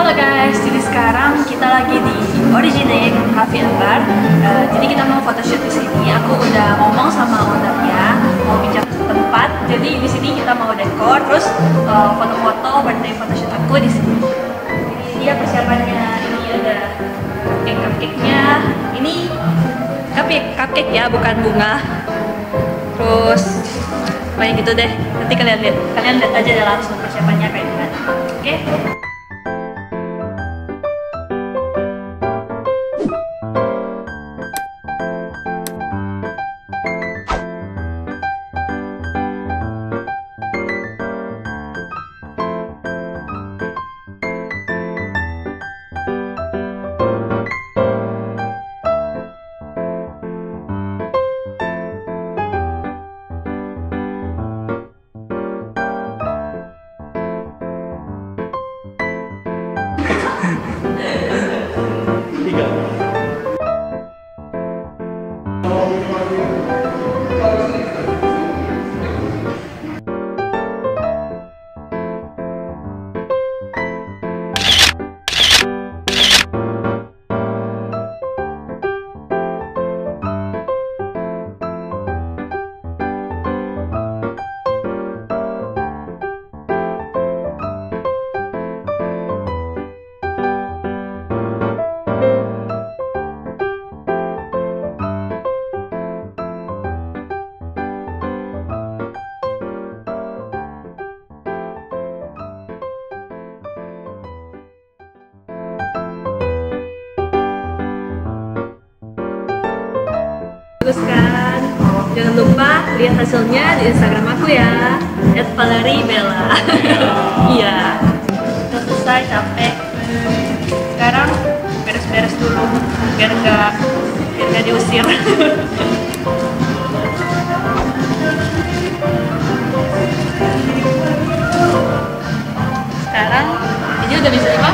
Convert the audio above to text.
Halo guys, jadi sekarang kita lagi di Originae Cafe and Bar. Jadi kita mau photoshoot di sini. Aku udah ngomong sama ownernya mau pinjam tempat. Jadi di sini kita mau dekor, terus foto-foto birthday photoshoot aku di sini. Ini dia persiapannya. Ini ada cupcake-nya. Ini cupcake ya, bukan bunga. Terus kayak gitu deh. Nanti kalian lihat aja deh langsung persiapannya kayak gimana. Oke? Kan. Jangan lupa lihat hasilnya di Instagram aku ya, @valeriebellaa. Iya. Udah selesai, capek. Sekarang beres-beres dulu biar nggak diusir. Sekarang ini udah bisa dipakai.